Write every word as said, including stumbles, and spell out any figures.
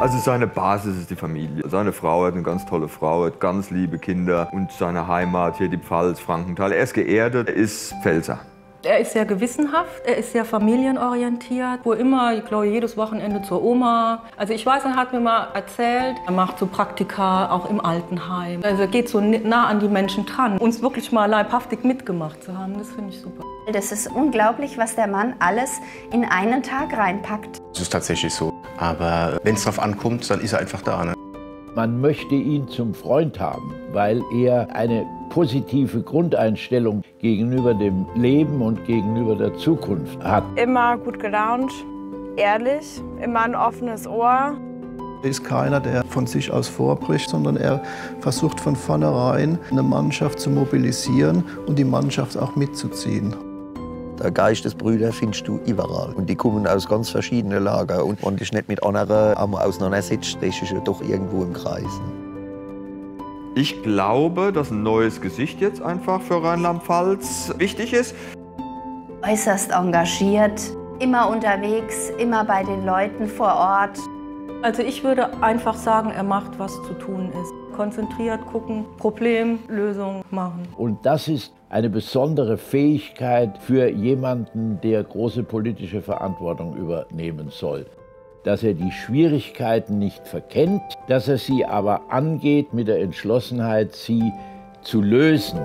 Also seine Basis ist die Familie. Seine Frau hat eine ganz tolle Frau, hat ganz liebe Kinder und seine Heimat, hier die Pfalz, Frankenthal. Er ist geerdet, er ist Pfälzer. Er ist sehr gewissenhaft, er ist sehr familienorientiert. Wo immer, ich glaube, jedes Wochenende zur Oma. Also ich weiß, er hat mir mal erzählt, er macht so Praktika auch im Altenheim. Also er geht so nah an die Menschen dran. Uns wirklich mal leibhaftig mitgemacht zu haben, das finde ich super. Das ist unglaublich, was der Mann alles in einen Tag reinpackt. Das ist tatsächlich so. Aber wenn es drauf ankommt, dann ist er einfach da. Ne? Man möchte ihn zum Freund haben, weil er eine positive Grundeinstellung gegenüber dem Leben und gegenüber der Zukunft hat. Immer gut gelaunt, ehrlich, immer ein offenes Ohr. Er ist keiner, der von sich aus vorbricht, sondern er versucht von vornherein eine Mannschaft zu mobilisieren und die Mannschaft auch mitzuziehen. Der Geistesbrüder findest du überall. Und die kommen aus ganz verschiedenen Lagern. Und wenn dich nicht mit anderen auseinandersetzt, stehst du doch irgendwo im Kreis. Ich glaube, dass ein neues Gesicht jetzt einfach für Rheinland-Pfalz wichtig ist. Äußerst engagiert, immer unterwegs, immer bei den Leuten vor Ort. Also ich würde einfach sagen, er macht, was zu tun ist. Konzentriert gucken, Problem, Lösung machen. Und das ist eine besondere Fähigkeit für jemanden, der große politische Verantwortung übernehmen soll. Dass er die Schwierigkeiten nicht verkennt, dass er sie aber angeht mit der Entschlossenheit, sie zu lösen.